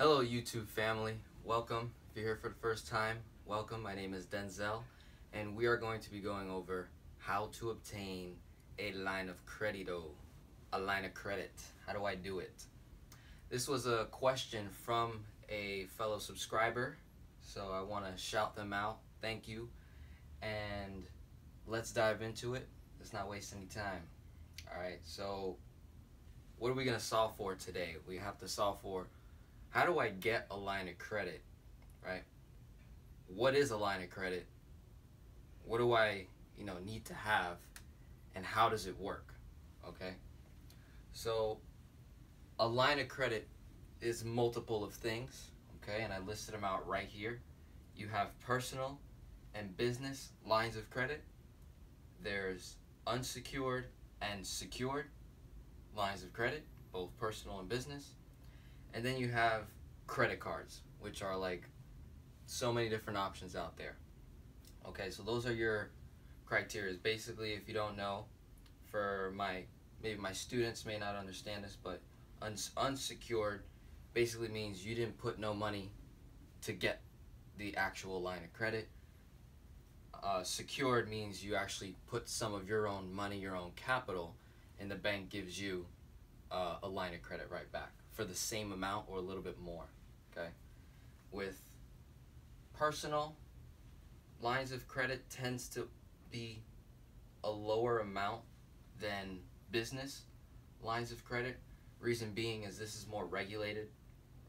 Hello YouTube family, welcome. If you're here for the first time, welcome. My name is Denzel and we are going to be going over how to obtain a line of credito, a line of credit. How do I do it? This was a question from a fellow subscriber, so I want to shout them out. Thank you. And let's dive into it. Let's not waste any time. All right, so what are we going to solve for today? We have to solve for how do I get a line of credit, right? What is a line of credit? What do I, need to have, and how does it work? Okay, so a line of credit is multiple of things, okay, and I listed them out right here. You have personal and business lines of credit. There's unsecured and secured lines of credit, both personal and business. And then you have credit cards, which are like so many different options out there. Okay, so those are your criteria. Basically, if you don't know, for maybe my students may not understand this, but unsecured basically means you didn't put no money to get the actual line of credit. Secured means you actually put some of your own money, your own capital, and the bank gives you a line of credit right back for the same amount or a little bit more. Okay, with personal lines of credit tends to be a lower amount than business lines of credit. Reason being is this is more regulated,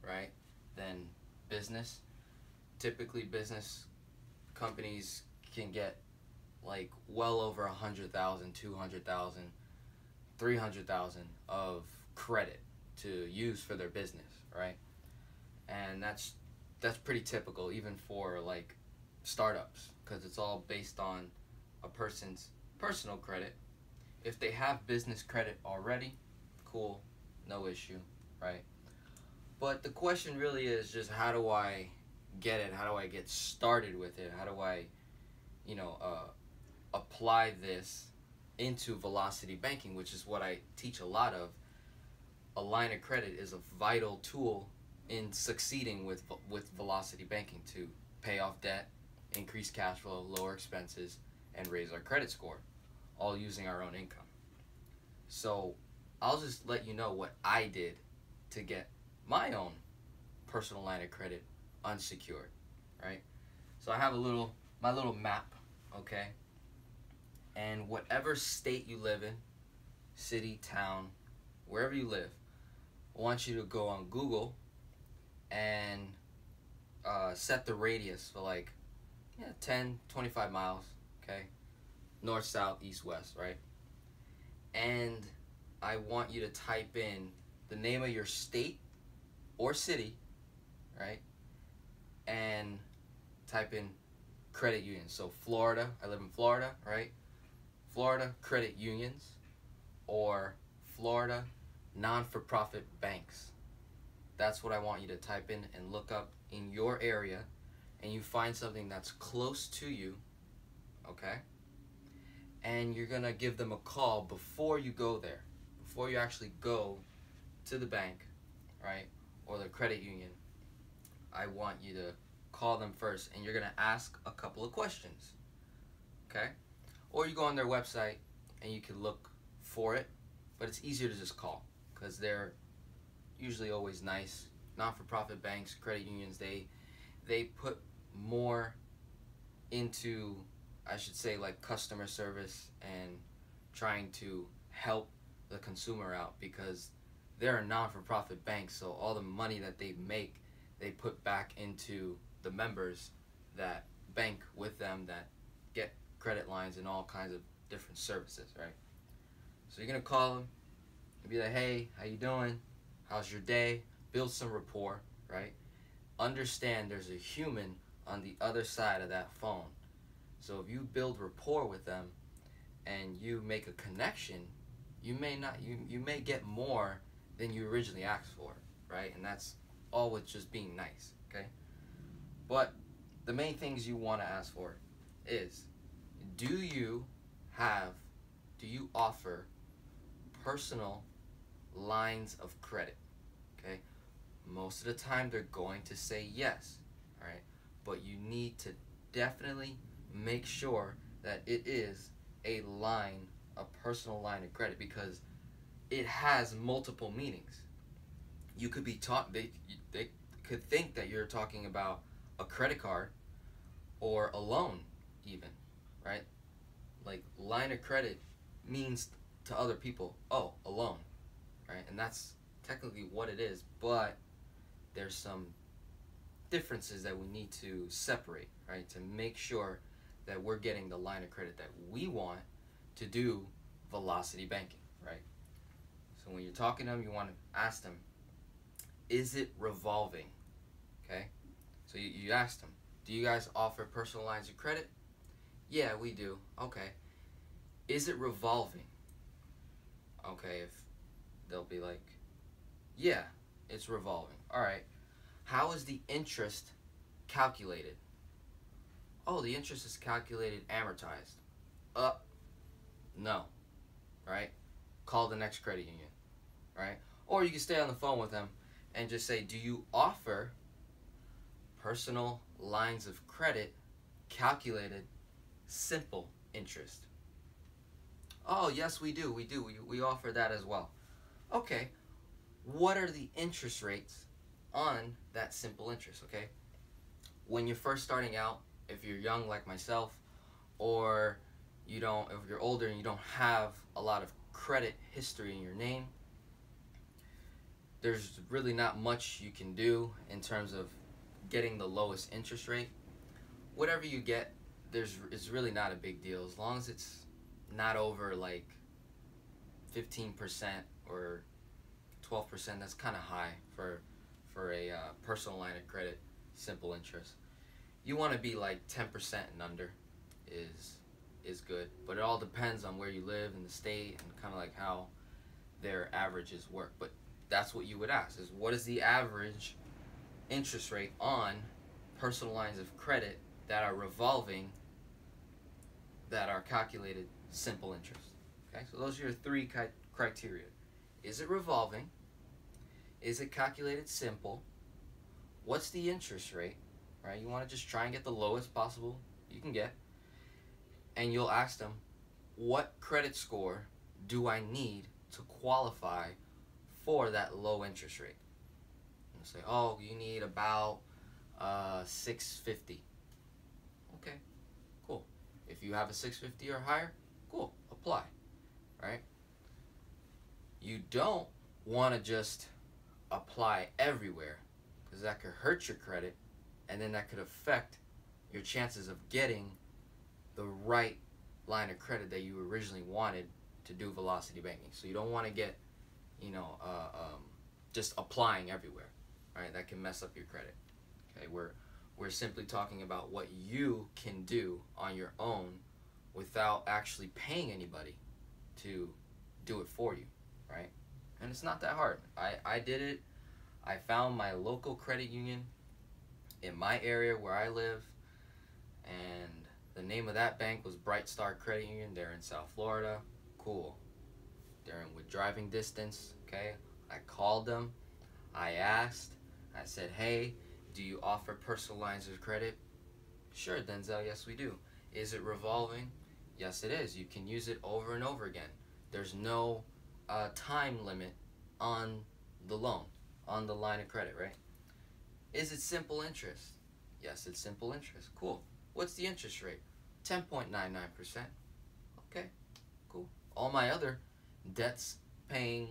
right, than business. Typically business companies can get like well over 100,000, 200,000, 300,000 of credit to use for their business, right? And that's pretty typical even for like startups, because it's all based on a person's personal credit. If they have business credit already, cool, no issue, right? But the question really is just how do I get it? How do I get started with it? How do I apply this into velocity banking, which is what I teach a lot of. A line of credit is a vital tool in succeeding with velocity banking to pay off debt, increase cash flow, lower expenses, and raise our credit score, all using our own income. So I'll just let you know what I did to get my own personal line of credit unsecured, right? So I have my little map, okay? And whatever state you live in, city, town, wherever you live, I want you to go on Google and set the radius for like 10, 25 miles, okay? North, south, east, west, right? And I want you to type in the name of your state or city, right? And type in credit union. So Florida, I live in Florida, right? Florida credit unions, or Florida non-for-profit banks. That's what I want you to type in and look up in your area, and you find something that's close to you, okay? And you're gonna give them a call before you go there, before you actually go to the bank, right, or the credit union. I want you to call them first, and you're gonna ask a couple of questions, okay? Or you go on their website and you can look for it, but it's easier to just call because they're usually always nice. Non-for-profit banks, credit unions, they put more into, I should say, like customer service and trying to help the consumer out, because they're a non-for-profit bank, so all the money that they make, they put back into the members that bank with them, that get credit lines and all kinds of different services, right? So you're gonna call them and be like, hey, how you doing? How's your day? Build some rapport, right? Understand there's a human on the other side of that phone. So if you build rapport with them and you make a connection, you may get more than you originally asked for, right? And that's all with just being nice, okay? But the main things you wanna ask for is, do you offer personal lines of credit? Okay, most of the time they're going to say yes, all right? But you need to definitely make sure that it is a line, a personal line of credit, because it has multiple meanings. You could be taught, they could think that you're talking about a credit card or a loan even, right? Like, line of credit means to other people, oh, a loan, right? And that's technically what it is, but there's some differences that we need to separate, right? To make sure that we're getting the line of credit that we want to do velocity banking, right? So when you're talking to them, you want to ask them, is it revolving? Okay? So you ask them, do you guys offer personal lines of credit? Yeah, we do. Okay. Is it revolving? Okay, if they'll be like, yeah, it's revolving. All right. How is the interest calculated? Oh, the interest is calculated amortized. No. Right? Call the next credit union. Right? Or you can stay on the phone with them and just say, do you offer personal lines of credit calculated simple interest? Oh, yes, we do. We offer that as well. Okay. What are the interest rates on that simple interest? Okay. When you're first starting out, if you're young like myself, or you don't, if you're older and you don't have a lot of credit history in your name, there's really not much you can do in terms of getting the lowest interest rate. Whatever you get, it's really not a big deal, as long as it's not over like 15% or 12%. That's kind of high for a personal line of credit simple interest. You want to be like 10% and under is good, but it all depends on where you live in the state and kind of like how their averages work. But that's what you would ask, is what is the average interest rate on personal lines of credit that are revolving, that are calculated simple interest. Okay, so those are your three criteria. Is it revolving? Is it calculated simple? What's the interest rate? Right? You want to just try and get the lowest possible you can get. And you'll ask them, what credit score do I need to qualify for that low interest rate? And say, oh, you need about 650. Okay, cool. If you have a 650 or higher, cool, apply, right? You don't want to just apply everywhere, because that could hurt your credit, and then that could affect your chances of getting the right line of credit that you originally wanted to do velocity banking. So you don't want to get, you know, just applying everywhere, right? That can mess up your credit. Okay, we're simply talking about what you can do on your own without actually paying anybody to do it for you, right? And it's not that hard. I did it. I found my local credit union in my area where I live, and the name of that bank was Bright Star Credit Union. They're in South Florida. Cool. They're in with driving distance, okay? I called them. I asked. I said, hey, do you offer personal lines of credit? Sure, Denzel, yes we do. Is it revolving? Yes it is. You can use it over and over again. There's no time limit on the loan, on the line of credit, right? Is it simple interest? Yes, it's simple interest. Cool. What's the interest rate? 10.99%. Okay, cool. All my other debts paying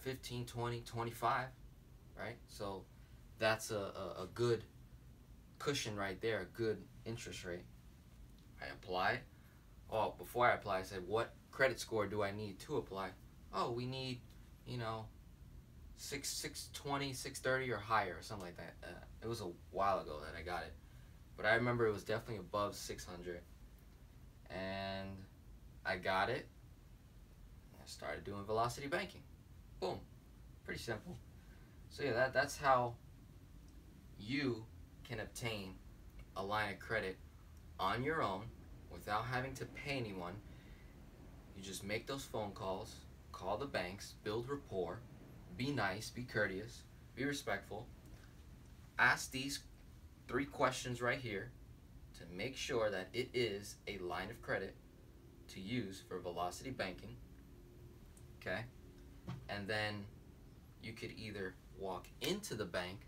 15, 20, 25, right? So that's a good cushion right there, a good interest rate. I apply. Oh, before I apply, I said, what credit score do I need to apply? Oh, we need, you know, 620, 630 or higher or something like that. It was a while ago that I got it, but I remember it was definitely above 600, and I got it. I started doing velocity banking. Boom. Pretty simple. So yeah, that's how you can obtain a line of credit on your own without having to pay anyone. You just make those phone calls, call the banks, build rapport, be nice, be courteous, be respectful, ask these three questions right here to make sure that it is a line of credit to use for Velocity Banking, okay? And then you could either walk into the bank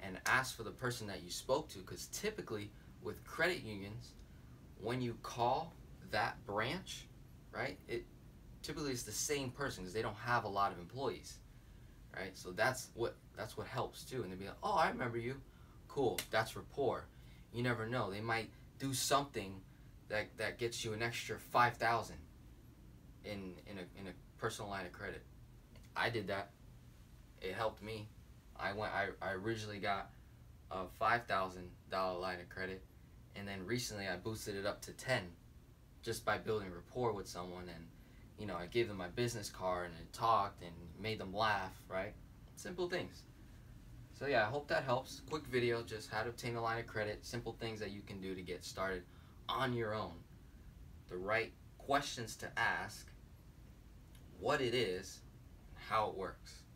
and ask for the person that you spoke to, because typically with credit unions, when you call that branch, right, it typically is the same person because they don't have a lot of employees, right? So that's what helps too. And they'll be like, oh, I remember you. Cool, that's rapport. You never know, they might do something that gets you an extra $5,000 in a personal line of credit. I did that. It helped me. I originally got a $5,000 line of credit, and then recently I boosted it up to 10 just by building rapport with someone. And you know, I gave them my business card and talked and made them laugh, right? Simple things. So yeah, I hope that helps. Quick video, just how to obtain a line of credit, simple things that you can do to get started on your own, the right questions to ask, what it is, how it works.